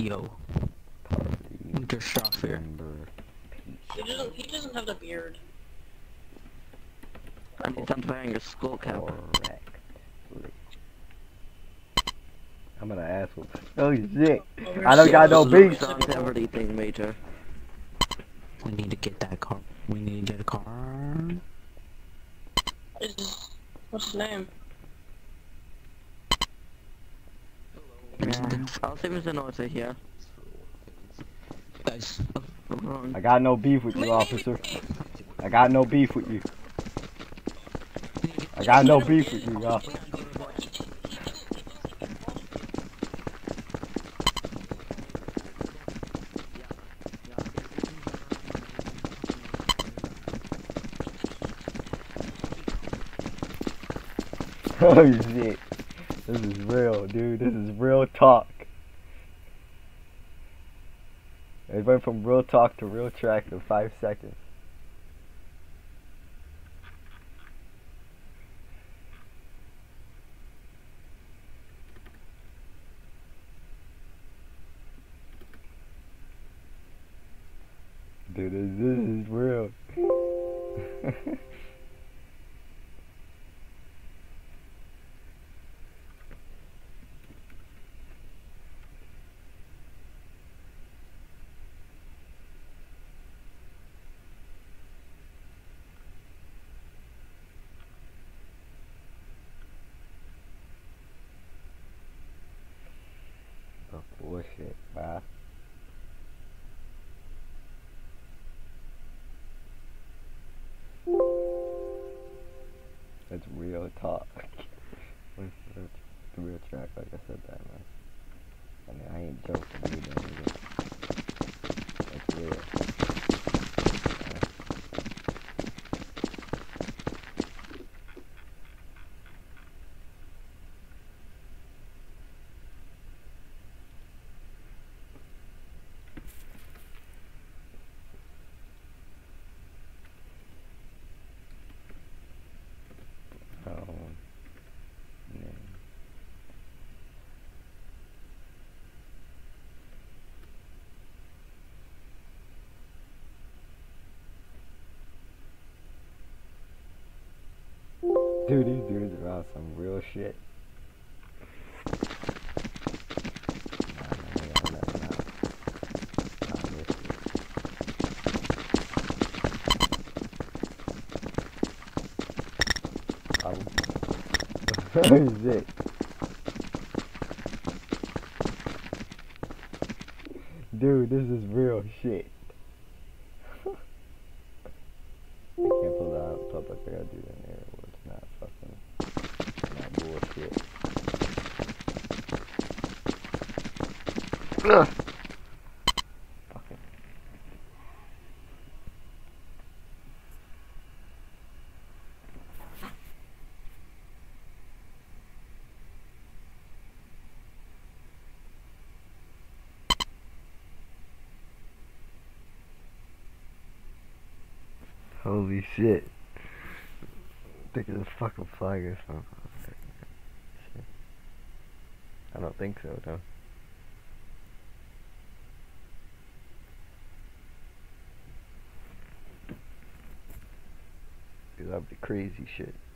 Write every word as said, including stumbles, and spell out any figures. Yo. Winter Shafir. He doesn't, he doesn't have the beard. I mean, I'm wearing a skull cap. Correct. I'm gonna ask him. Oh shit! Oh, I don't got no beats. Everything major. We need to get that car. We need to get a car. Is, what's his name? Yeah. I'll see Mister Norte here. Guys, I'm wrong. I got no beef with you, officer. I got no beef with you. I got no beef with you, officer. Oh shit, this is real, dude. This is real talk. It went from real talk to real track in five seconds. Dude, this, this is real. Bullshit, bruh. That's real talk. It's the real track, like I said that, man. I mean, I ain't joking either. That's real. Dude, these dudes are on some real shit. Nah, nah, nah, nah, nah, nah, nah, nah. Shit. Dude, this is real shit. I can't pull that out public, I gotta do that in the air. Not fucking, not bullshit. Ugh. Fuck it. Holy shit. I think it's a fucking flag or something. I don't think so, though. Dude, that'd be crazy shit.